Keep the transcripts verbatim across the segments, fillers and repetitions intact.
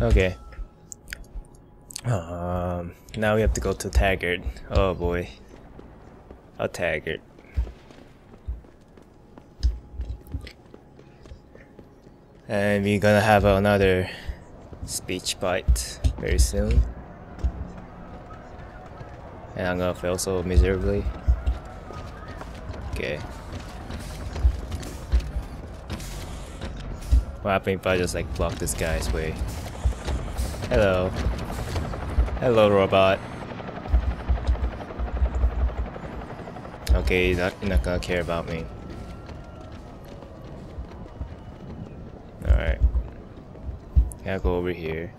Okay. Um, now we have to go to Taggart. Oh boy. A Taggart. And we're gonna have another speech bite very soon. And I'm gonna fail so miserably. Okay. What happened if I just like block this guy's way? Hello. Hello, robot. Okay, you're not, you're not gonna care about me. Alright. Can I go over here?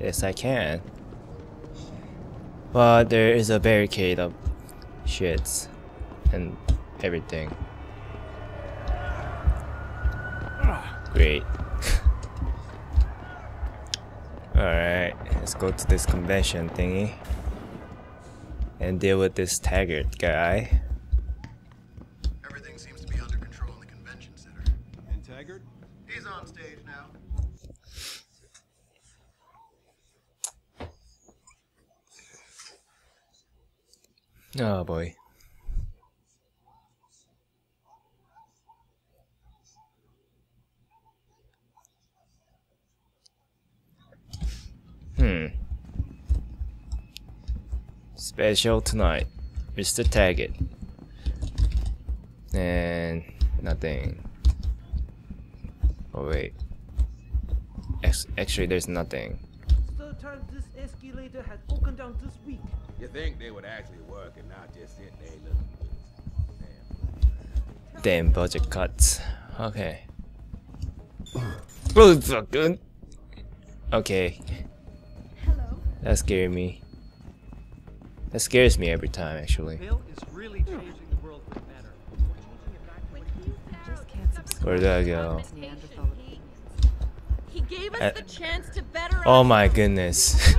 Yes, I can. But there is a barricade of shits and everything. Great. Alright, let's go to this convention thingy and deal with this Taggart guy. Everything seems to be under control in the convention center. And Taggart? He's on stage now. Oh boy. Hmm. Special tonight, Mister Taggart. And nothing. Oh wait. Ex actually, there's nothing. Sometimes this escalator has broken down this week. You think they would actually work and not just sit there looking? Damn budget cuts. Okay. Okay. That scared me. That scares me every time, actually. Where did I go? I, oh my goodness.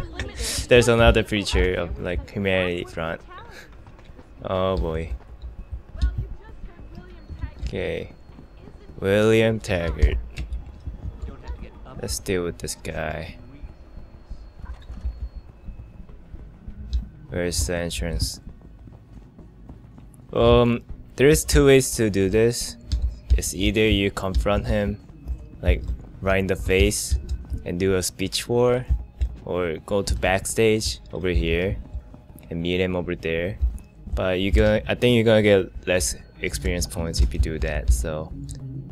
There's another feature of like Humanity Front. Oh boy. Okay. William Taggart. Let's deal with this guy. Where's the entrance? Um, there is two ways to do this. It's either you confront him, like right in the face, and do a speech war, or go to backstage over here and meet him over there. But you gonna, I think you're gonna get less experience points if you do that. So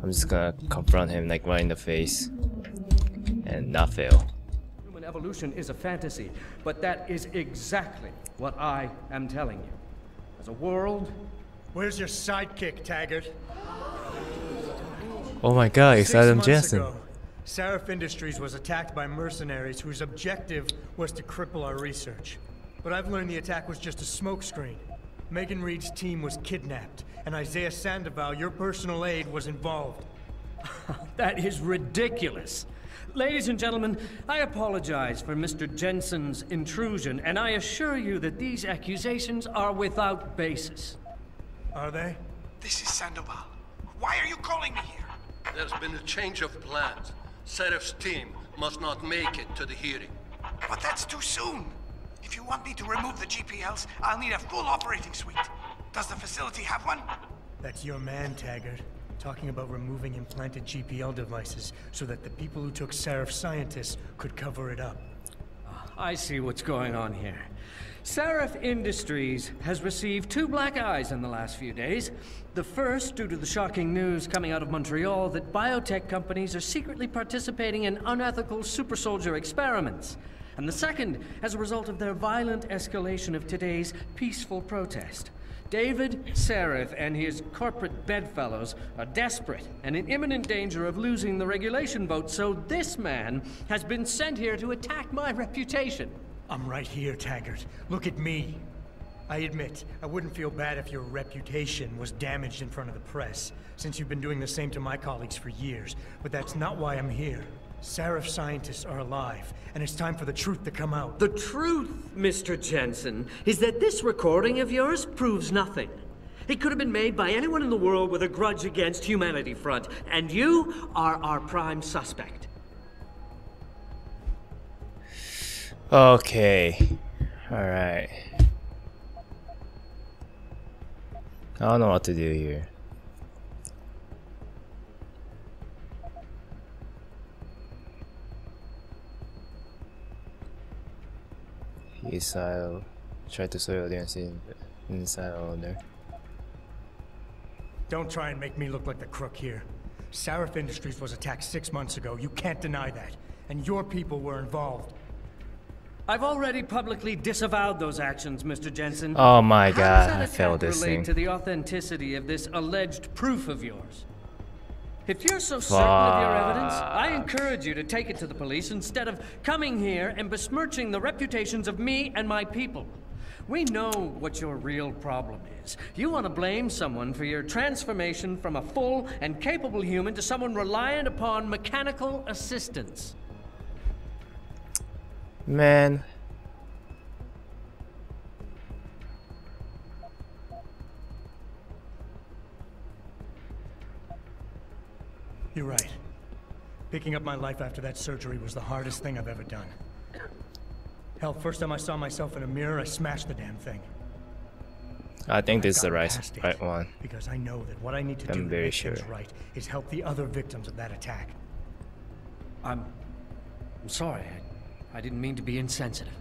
I'm just gonna confront him like right in the face and not fail. Evolution is a fantasy, but that is exactly what I am telling you. As a world... Where's your sidekick, Taggart? Oh my god, it's Adam Jensen. Sarif Industries was attacked by mercenaries whose objective was to cripple our research. But I've learned the attack was just a smokescreen. Megan Reed's team was kidnapped, and Isaiah Sandoval, your personal aide, was involved. That is ridiculous. Ladies and gentlemen, I apologize for Mister Jensen's intrusion, and I assure you that these accusations are without basis. Are they? This is Sandoval. Why are you calling me here? There's been a change of plans. Serif's team must not make it to the hearing. But that's too soon. If you want me to remove the G P Ls, I'll need a full operating suite. Does the facility have one? That's your man, Taggart. Talking about removing implanted G P L devices so that the people who took Sarif scientists could cover it up. I see what's going on here. Sarif Industries has received two black eyes in the last few days. The first due to the shocking news coming out of Montreal that biotech companies are secretly participating in unethical super soldier experiments. And the second as a result of their violent escalation of today's peaceful protest. David Sarif and his corporate bedfellows are desperate and in imminent danger of losing the regulation vote, so this man has been sent here to attack my reputation. I'm right here, Taggart. Look at me. I admit, I wouldn't feel bad if your reputation was damaged in front of the press, since you've been doing the same to my colleagues for years, but that's not why I'm here. Sarif scientists are alive, and it's time for the truth to come out. The truth, Mister Jensen, is that this recording of yours proves nothing. It could have been made by anyone in the world with a grudge against Humanity Front, and you are our prime suspect. Okay. Alright. I don't know what to do here. Isile. Try to soil the inside owner. Don't try and make me look like the crook here. Sarif Industries was attacked six months ago. You can't deny that. And your people were involved. I've already publicly disavowed those actions, Mister Jensen. Oh my God, I failed this thing. How does that attack relate to the authenticity of this alleged proof of yours? If you're so certain of your evidence, I encourage you to take it to the police instead of coming here and besmirching the reputations of me and my people. We know what your real problem is. You want to blame someone for your transformation from a full and capable human to someone reliant upon mechanical assistance. Man. You're right. Picking up my life after that surgery was the hardest thing I've ever done. Hell, first time I saw myself in a mirror, I smashed the damn thing. I think this is the right, right one. Because I know that what I need to I'm do to make sure. things right is help the other victims of that attack. I'm... I'm sorry. I, I didn't mean to be insensitive.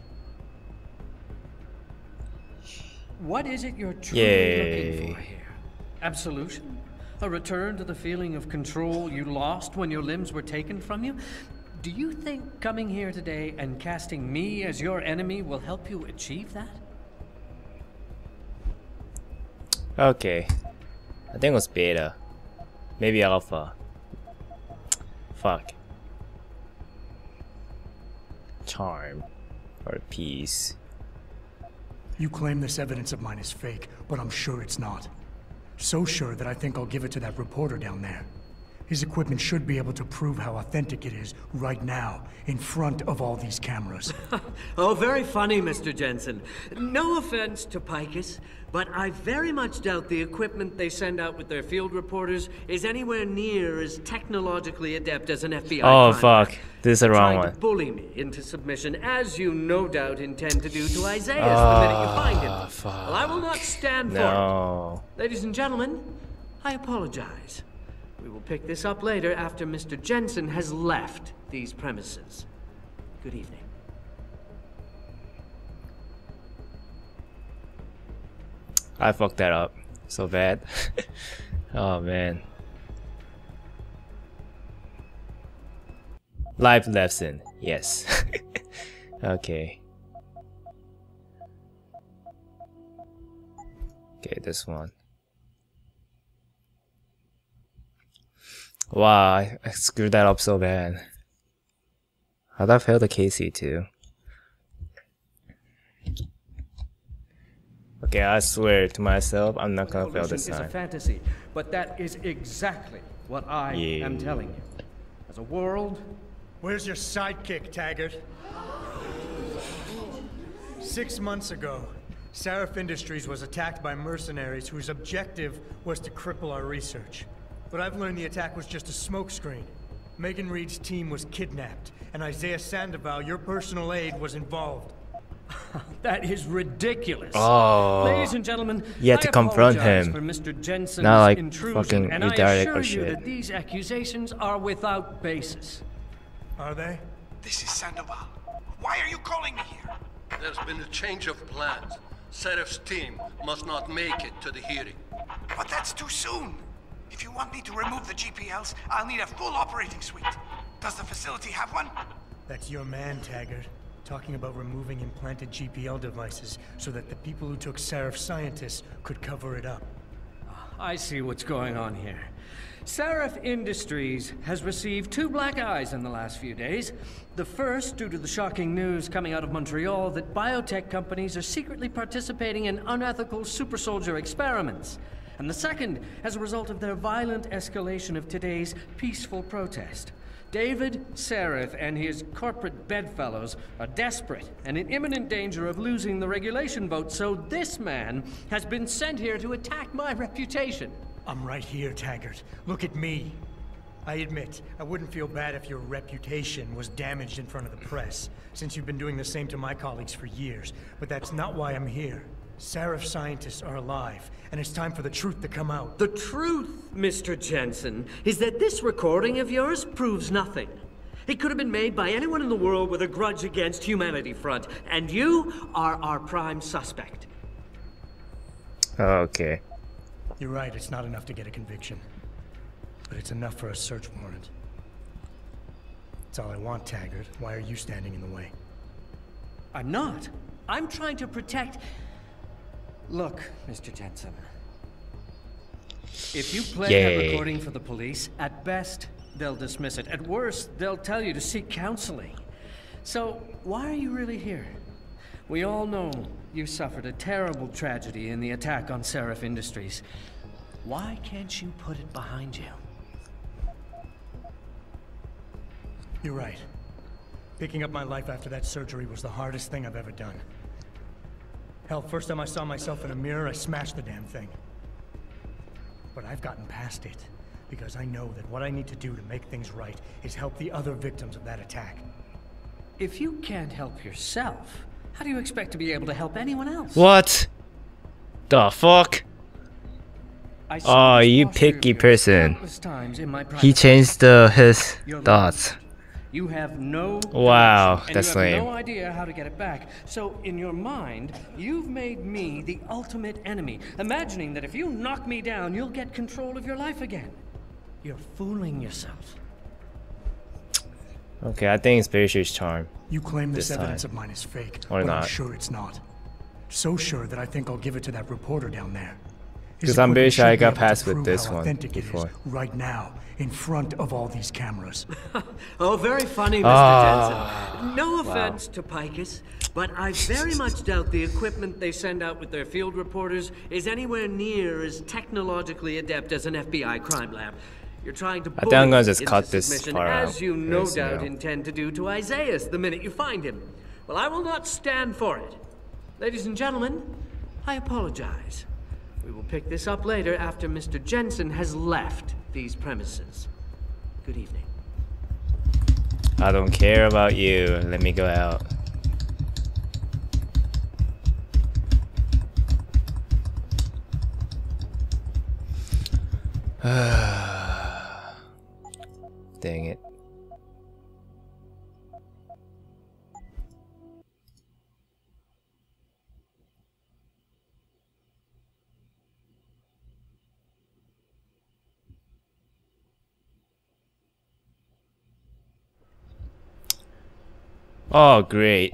What is it you're truly Yay. looking for here? Absolution? A return to the feeling of control you lost when your limbs were taken from you? Do you think coming here today and casting me as your enemy will help you achieve that? Okay. I think it was beta. Maybe alpha. Fuck. Charm. Or peace. You claim this evidence of mine is fake, but I'm sure it's not. So sure that I think I'll give it to that reporter down there. His equipment should be able to prove how authentic it is right now, in front of all these cameras. Oh, very funny, Mister Jensen. No offense to Picus, but I very much doubt the equipment they send out with their field reporters is anywhere near as technologically adept as an F B I. Oh, fuck. This is the wrong one. To bully me into submission, as you no doubt intend to do to Isaiah oh, the minute you find him. Well, I will not stand no. for it. Ladies and gentlemen, I apologize. We will pick this up later after Mister Jensen has left these premises. Good evening. I fucked that up so bad. Oh man. Life lesson, yes. Okay. Okay, this one. Wow, I screwed that up so bad. How'd I fail the K C too? Okay, I swear to myself, I'm not gonna fail this time. Evolution is a fantasy, but that is exactly what I yeah. am telling you. As a world... Where's your sidekick, Taggart? Six months ago, Sarif Industries was attacked by mercenaries whose objective was to cripple our research. But I've learned the attack was just a smokescreen. Megan Reed's team was kidnapped, and Isaiah Sandoval, your personal aide, was involved. That is ridiculous. Oh. Ladies and gentlemen, you had to confront him. For Mister Jensen's Not like intrusion, fucking and I assure or shit. you that these accusations are without basis. Are they? This is Sandoval. Why are you calling me here? There's been a change of plans. Serif's team must not make it to the hearing. But that's too soon. If you want me to remove the G P Ls, I'll need a full operating suite. Does the facility have one? That's your man, Taggart. Talking about removing implanted G P L devices so that the people who took Sarif's scientists could cover it up. I see what's going on here. Sarif Industries has received two black eyes in the last few days. The first due to the shocking news coming out of Montreal that biotech companies are secretly participating in unethical super soldier experiments. And the second, as a result of their violent escalation of today's peaceful protest. David Sarif and his corporate bedfellows are desperate and in imminent danger of losing the regulation vote, so this man has been sent here to attack my reputation. I'm right here, Taggart. Look at me. I admit, I wouldn't feel bad if your reputation was damaged in front of the press, since you've been doing the same to my colleagues for years. But that's not why I'm here. Sarif scientists are alive, and it's time for the truth to come out. The truth, Mister Jensen, is that this recording of yours proves nothing. It could have been made by anyone in the world with a grudge against Humanity Front, and you are our prime suspect. Okay. You're right, it's not enough to get a conviction. But it's enough for a search warrant. That's all I want, Taggart. Why are you standing in the way? I'm not. I'm trying to protect... Look, Mister Jensen, if you play Yay. that recording for the police, at best, they'll dismiss it. At worst, they'll tell you to seek counseling. So, why are you really here? We all know you suffered a terrible tragedy in the attack on Sarif Industries. Why can't you put it behind you? You're right. Picking up my life after that surgery was the hardest thing I've ever done. Hell, first time I saw myself in a mirror, I smashed the damn thing. But I've gotten past it, because I know that what I need to do to make things right is help the other victims of that attack. If you can't help yourself, how do you expect to be able to help anyone else? What? The fuck? Oh, you picky person. He changed the, his thoughts. You have no wow, that's lame. You have no idea how to get it back. So in your mind, you've made me the ultimate enemy, imagining that if you knock me down, you'll get control of your life again. You're fooling yourself. Okay, I think it's Beershew's charm. You claim this, this evidence time. of mine is fake, or but not. I'm sure it's not. So sure that I think I'll give it to that reporter down there. Because I'm pretty sure I got past with this one before. Right now, in front of all these cameras. Oh, very funny, Mister Oh, Jensen. No offense wow. to Picus, but I very much doubt the equipment they send out with their field reporters is anywhere near as technologically adept as an F B I crime lab. You're trying to. I think I'm gonna just cut this part out. As you no doubt intend to do to Isaiah the minute you find him. Well, I will not stand for it. Ladies and gentlemen, I apologize. We will pick this up later after Mister Jensen has left these premises. Good evening. I don't care about you. Let me go out. Dang it. Oh great.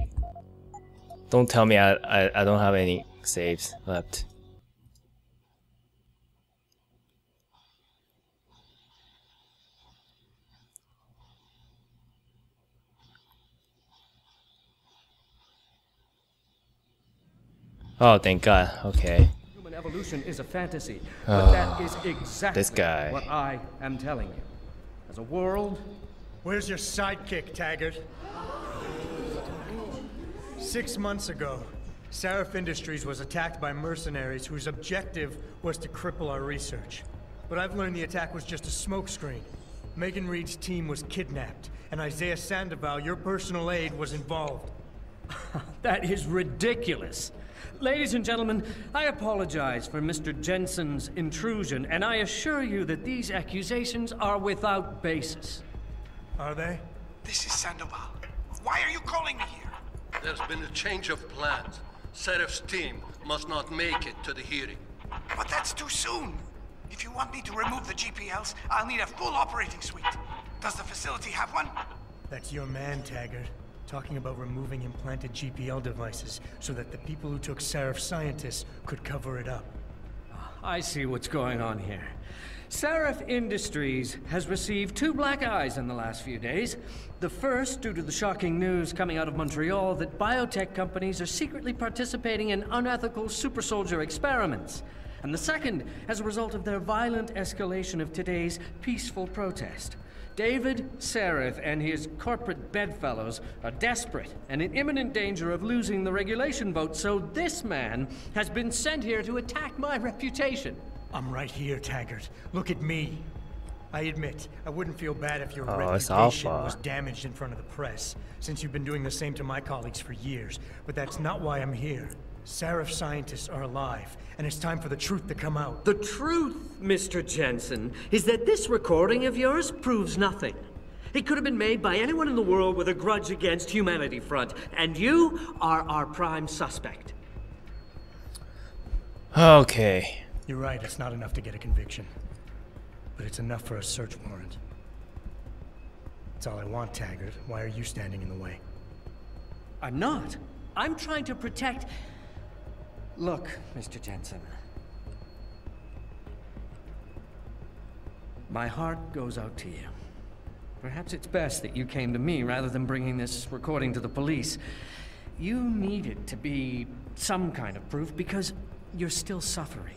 Don't tell me I, I, I don't have any saves left. Oh thank God, okay. Human evolution is a fantasy, but oh, that is exactly this guy. what I am telling you. As a world. Where's your sidekick, Taggart? Six months ago, Sarif Industries was attacked by mercenaries whose objective was to cripple our research. But I've learned the attack was just a smokescreen. Megan Reed's team was kidnapped, and Isaiah Sandoval, your personal aide, was involved. That is ridiculous. Ladies and gentlemen, I apologize for Mister Jensen's intrusion, and I assure you that these accusations are without basis. Are they? This is Sandoval. Why are you calling me here? There's been a change of plans. Serif's team must not make it to the hearing. But that's too soon. If you want me to remove the G P Ls, I'll need a full operating suite. Does the facility have one? That's your man, Taggart. Talking about removing implanted G P L devices so that the people who took Sarif scientists could cover it up. I see what's going on here. Sarif Industries has received two black eyes in the last few days. The first due to the shocking news coming out of Montreal that biotech companies are secretly participating in unethical super soldier experiments. And the second as a result of their violent escalation of today's peaceful protest. David Sarif and his corporate bedfellows are desperate and in imminent danger of losing the regulation vote, so this man has been sent here to attack my reputation. I'm right here, Taggart. Look at me. I admit, I wouldn't feel bad if your oh, reputation was damaged in front of the press, since you've been doing the same to my colleagues for years. But that's not why I'm here. Sarif scientists are alive, and it's time for the truth to come out. The truth, Mister Jensen, is that this recording of yours proves nothing. It could have been made by anyone in the world with a grudge against Humanity Front, and you are our prime suspect. Okay. You're right, it's not enough to get a conviction. But it's enough for a search warrant. That's all I want, Taggart. Why are you standing in the way? I'm not. I'm trying to protect... Look, Mister Jensen. My heart goes out to you. Perhaps it's best that you came to me rather than bringing this recording to the police. You need it to be some kind of proof because you're still suffering.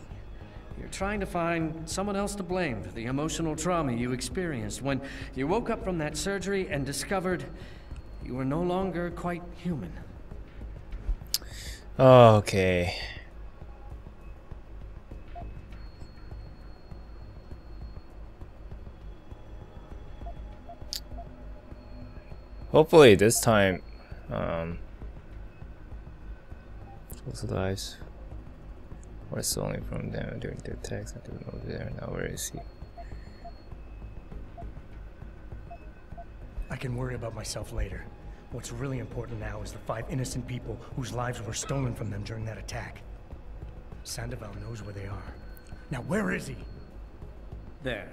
You're trying to find someone else to blame for the emotional trauma you experienced when you woke up from that surgery and discovered you were no longer quite human. Okay. Hopefully this time, um, close the eyes. Or stolen from them during the attacks. I don't know there now. Where is he? I can worry about myself later. What's really important now is the five innocent people whose lives were stolen from them during that attack. Sandoval knows where they are. Now, where is he? There.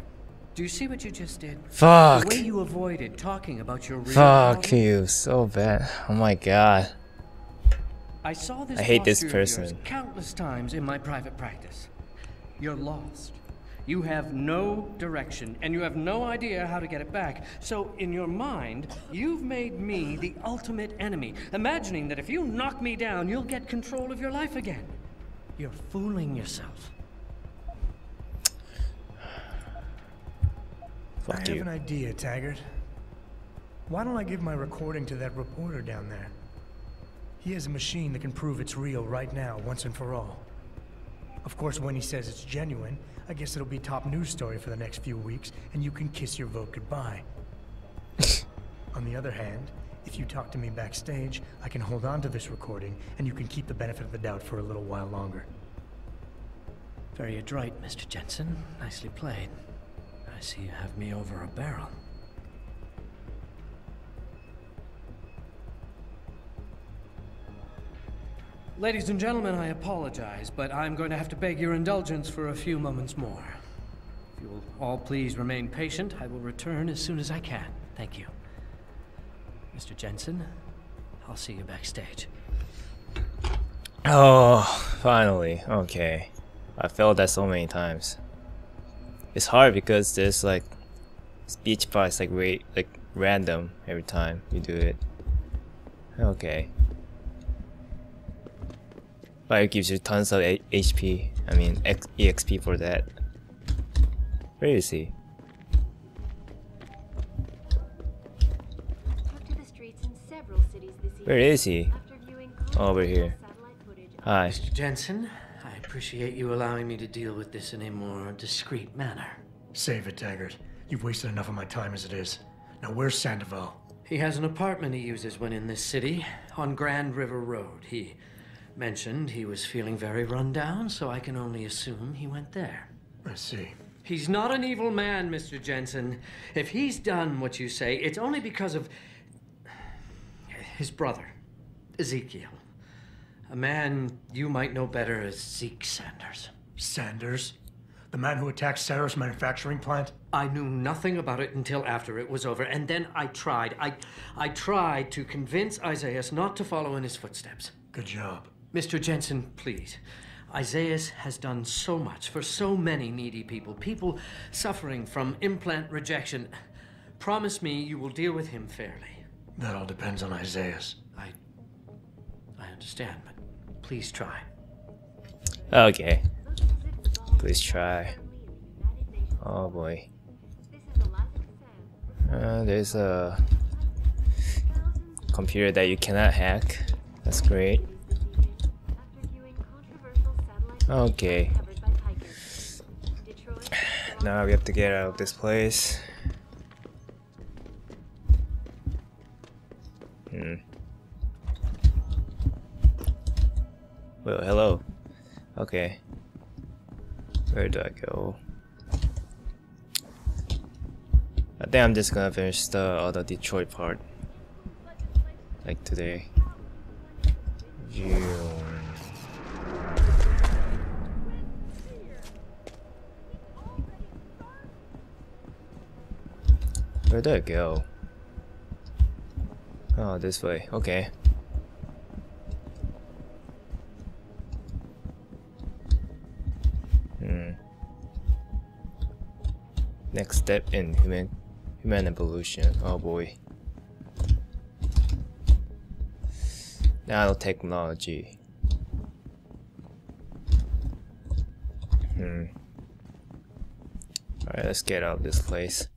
Do you see what you just did? Fuck. The way you avoided talking about your real Fuck problem? you. So bad. Oh my god. I saw this I hate this person countless times in my private practice. You're lost. You have no direction, and you have no idea how to get it back. So in your mind, you've made me the ultimate enemy, imagining that if you knock me down, you'll get control of your life again. You're fooling yourself. Fuck I have you. an idea, Taggart. Why don't I give my recording to that reporter down there? He has a machine that can prove it's real right now, once and for all. Of course, when he says it's genuine, I guess it'll be top news story for the next few weeks, and you can kiss your vote goodbye. On the other hand, if you talk to me backstage, I can hold on to this recording, and you can keep the benefit of the doubt for a little while longer. Very adroit, Mister Jensen. Nicely played. I see you have me over a barrel. Ladies and gentlemen, I apologize, but I'm going to have to beg your indulgence for a few moments more. If you will all please remain patient, I will return as soon as I can. Thank you. Mister Jensen, I'll see you backstage. Oh, finally. Okay. I failed that so many times. It's hard because there's like speech bites like wait like random every time you do it. Okay. But it gives you tons of H P, I mean E X P for that. Where is he? Took to the streets in several cities this evening. Where is he? Over here. Hi. Mister Jensen, I appreciate you allowing me to deal with this in a more discreet manner. Save it, Taggart. You've wasted enough of my time as it is. Now where's Sandoval? He has an apartment he uses when in this city, on Grand River Road. He... mentioned he was feeling very run down, so I can only assume he went there. I see. He's not an evil man, Mister Jensen. If he's done what you say, it's only because of his brother, Ezekiel. A man you might know better as Zeke Sanders. Sanders? The man who attacked Sarah's manufacturing plant? I knew nothing about it until after it was over, and then I tried. I, I tried to convince Isaiah not to follow in his footsteps. Good job. Mister Jensen, please. Isaiah has done so much for so many needy people, people suffering from implant rejection. Promise me you will deal with him fairly. That all depends on Isaiah. I... I understand, but please try. Okay. Please try. Oh boy. Uh, there's a computer that you cannot hack. That's great. Okay. Now we have to get out of this place. Hmm. Well, hello. Okay. Where do I go? I think I'm just gonna finish the other Detroit part. Like today. June. Where'd I go? Oh, this way. Okay. Hmm. Next step in human human evolution. Oh boy. Nanotechnology. Hmm. Alright, let's get out of this place.